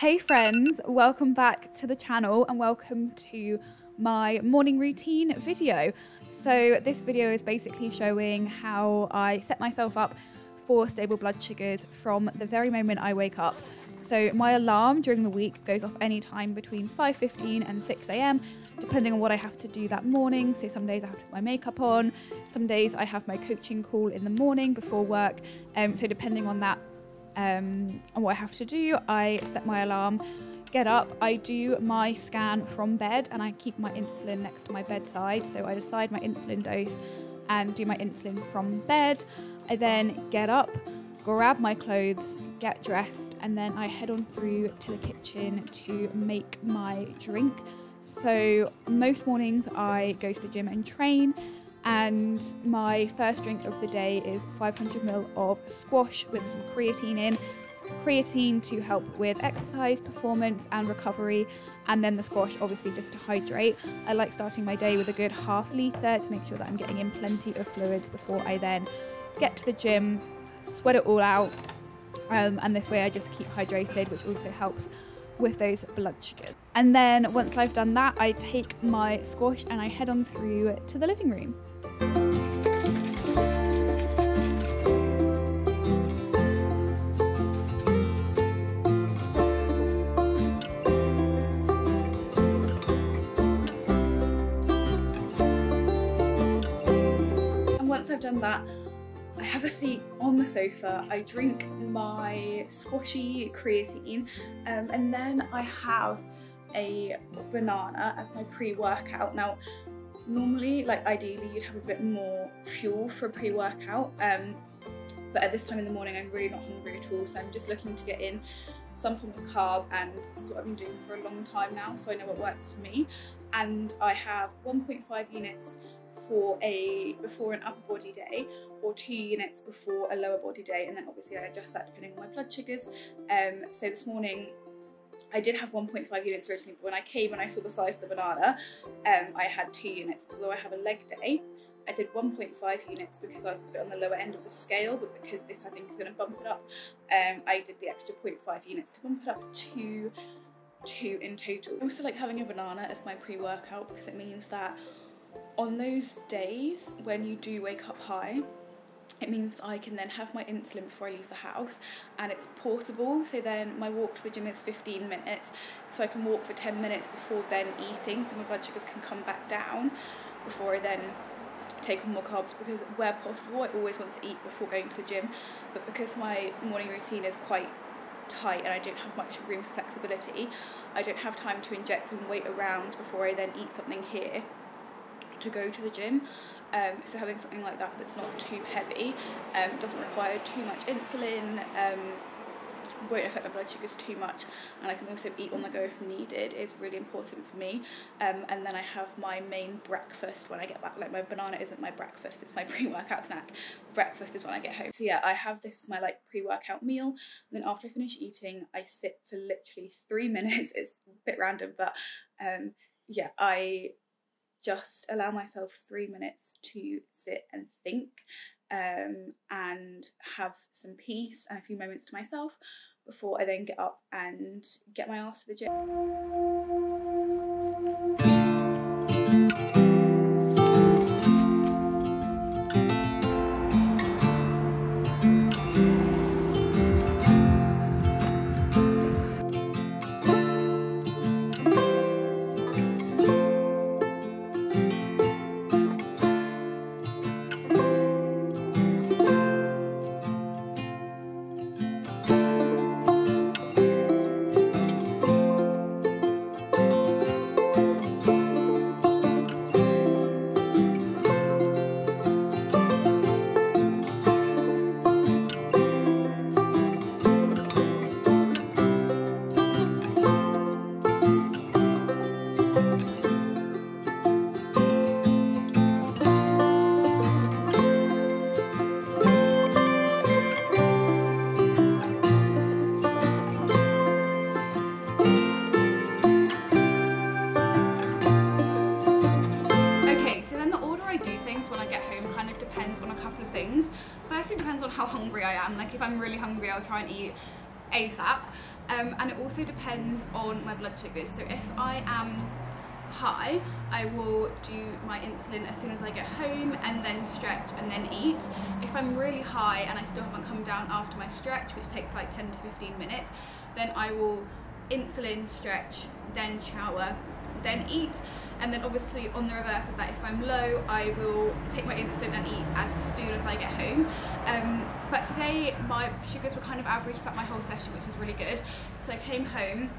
Hey friends, welcome back to the channel and welcome to my morning routine video. So this video is basically showing how I set myself up for stable blood sugars from the very moment I wake up. So my alarm during the week goes off any time between 5:15 and 6 a.m, depending on what I have to do that morning. So some days I have to put my makeup on, some days I have my coaching call in the morning before work. So depending on that and what I have to do, I set my alarm, get up, I do my scan from bed, and I keep my insulin next to my bedside. So I decide my insulin dose and do my insulin from bed. I then get up, grab my clothes, get dressed, and then I head on through to the kitchen to make my drink. So most mornings I go to the gym and train, and my first drink of the day is 500ml of squash with some creatine in. Creatine to help with exercise, performance and recovery, and then the squash obviously just to hydrate. I like starting my day with a good half litre to make sure that I'm getting in plenty of fluids before I then get to the gym, sweat it all out, and this way I just keep hydrated, which also helps with those blood sugars. And then once I've done that, I take my squash and I head on through to the living room. And once I've done that, I have a seat on the sofa, I drink my squashy creatine, and then I have a banana as my pre-workout. Now normally, like ideally, you'd have a bit more fuel for a pre-workout, but at this time in the morning I'm really not hungry at all, so I'm just looking to get in some form of carb, and this is what I've been doing for a long time now, so I know what works for me. And I have 1.5 units for before an upper body day, or 2 units before a lower body day, and then obviously I adjust that depending on my blood sugars. So this morning I did have 1.5 units originally, but when I came and I saw the size of the banana, I had 2 units, because although I have a leg day, I did 1.5 units because I was a bit on the lower end of the scale, but because this I think is going to bump it up, I did the extra 0.5 units to bump it up to 2 in total. I also like having a banana as my pre-workout, because it means that on those days when you do wake up high, it means I can then have my insulin before I leave the house, and it's portable, so then my walk to the gym is 15 minutes, so I can walk for 10 minutes before then eating, so my blood sugars can come back down before I then take on more carbs, because where possible I always want to eat before going to the gym, but because my morning routine is quite tight and I don't have much room for flexibility, I don't have time to inject some weight around before I then eat something here to go to the gym. So having something like that that's not too heavy, doesn't require too much insulin, won't affect my blood sugars too much, and I can also eat on the go if needed, is really important for me. And then I have my main breakfast when I get back. Like, my banana isn't my breakfast, it's my pre-workout snack. Breakfast is when I get home. So yeah, I have this as my like pre-workout meal, and then after I finish eating I sit for literally 3 minutes. It's a bit random, but yeah, I just allow myself 3 minutes to sit and think, and have some peace and a few moments to myself before I then get up and get my ass to the gym. Depends on a couple of things. Firstly, depends on how hungry I am. Like, if I'm really hungry, I'll try and eat ASAP, and it also depends on my blood sugars. So if I am high, I will do my insulin as soon as I get home and then stretch and then eat. If I'm really high and I still haven't come down after my stretch, which takes like 10 to 15 minutes, then I will insulin, stretch, then shower, then eat. And then obviously on the reverse of that, if I'm low, I will take my insulin and eat as soon as I get home. But today my sugars were kind of average throughout my whole session, which was really good. So I came home,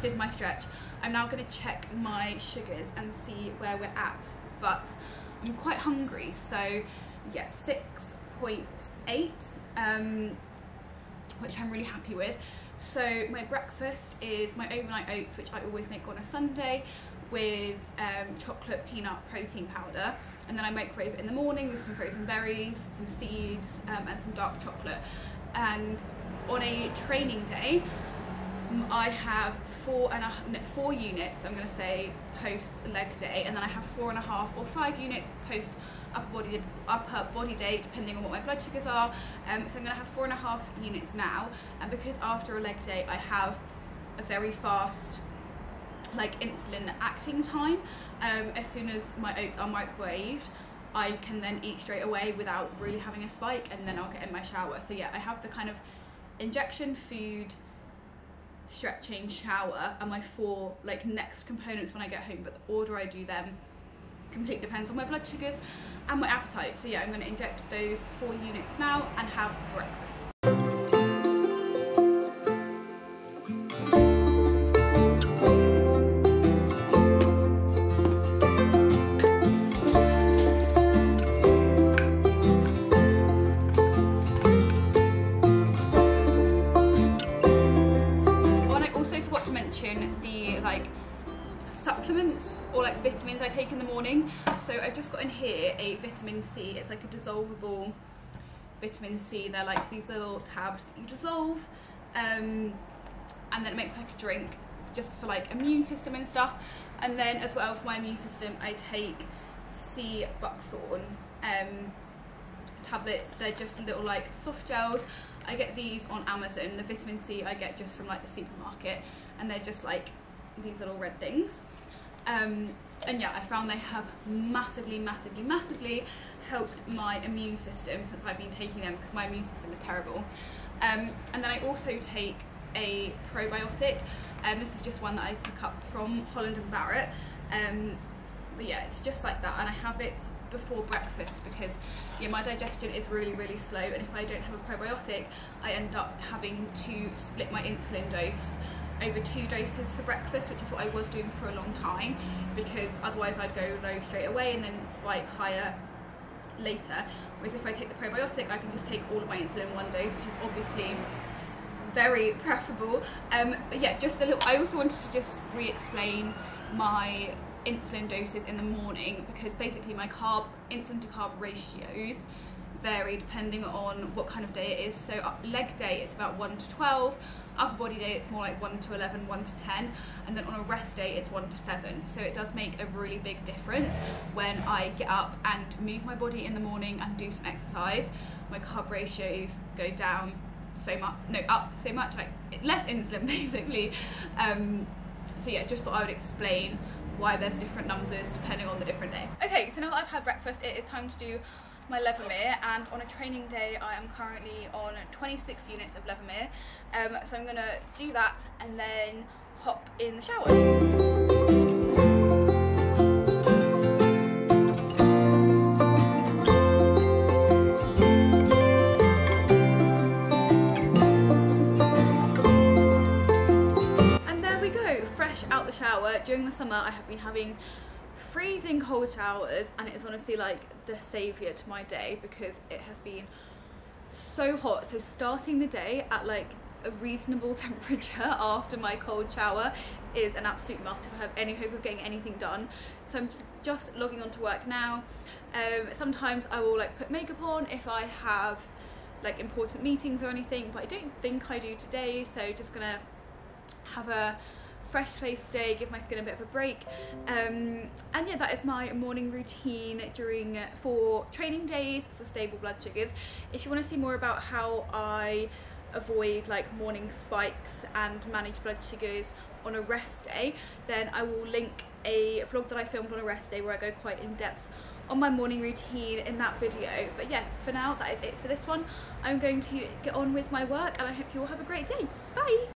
did my stretch. I'm now going to check my sugars and see where we're at, but I'm quite hungry, so yeah, 6.8, which I'm really happy with. So my breakfast is my overnight oats, which I always make on a Sunday with chocolate peanut protein powder, and then I microwave it in the morning with some frozen berries, some seeds, and some dark chocolate. And on a training day I have four units, I'm going to say, post leg day, and then I have 4.5 or 5 units post upper body day, depending on what my blood sugars are. So I'm going to have 4.5 units now, and because after a leg day I have a very fast like insulin acting time, as soon as my oats are microwaved I can then eat straight away without really having a spike, and then I'll get in my shower. So yeah, I have the kind of injection, food, stretching, shower, and my 4 like next components when I get home, but the order I do them completely depends on my blood sugars and my appetite. So yeah, I'm going to inject those 4 units now and have breakfast. Vitamins I take in the morning. So I've just got in here a vitamin C. It's like a dissolvable vitamin C. They're like these little tabs that you dissolve, and then it makes like a drink just for like immune system and stuff. And then as well for my immune system I take sea buckthorn tablets. They're just little like soft gels. I get these on Amazon. The vitamin C I get just from like the supermarket, and they're just like these little red things. And yeah, I found they have massively helped my immune system since I've been taking them, because my immune system is terrible. And then I also take a probiotic, and this is just one that I pick up from Holland and Barrett, but yeah, it's just like that, and I have it before breakfast because yeah, my digestion is really slow, and if I don't have a probiotic I end up having to split my insulin dose over 2 doses for breakfast, which is what I was doing for a long time, because otherwise I'd go low straight away and then spike higher later. Whereas if I take the probiotic I can just take all of my insulin in 1 dose, which is obviously very preferable. But yeah, just a little, I also wanted to just re-explain my insulin doses in the morning, because basically my carb, insulin to carb ratios vary depending on what kind of day it is. So leg day it's about 1 to 12, upper body day it's more like 1 to 11, 1 to 10, and then on a rest day it's 1 to 7. So it does make a really big difference when I get up and move my body in the morning and do some exercise. My carb ratios go down so much, no, up so much, like less insulin basically. So yeah, just thought I would explain why there's different numbers depending on the different day. Okay, so now that I've had breakfast it is time to do my Levemir, and on a training day I am currently on 26 units of Levemir, so I'm gonna do that and then hop in the shower. And there we go, fresh out the shower. During the summer I have been having freezing cold showers, and it is honestly like the saviour to my day because it has been so hot. So starting the day at like a reasonable temperature after my cold shower is an absolute must if I have any hope of getting anything done. So I'm just logging on to work now. Sometimes I will like put makeup on if I have like important meetings or anything, but I don't think I do today, so just gonna have a fresh face day, give my skin a bit of a break, and yeah, that is my morning routine for training days for stable blood sugars. If you want to see more about how I avoid like morning spikes and manage blood sugars on a rest day, then I will link a vlog that I filmed on a rest day where I go quite in depth on my morning routine in that video. But yeah, for now that is it for this one. I'm going to get on with my work and I hope you all have a great day. Bye.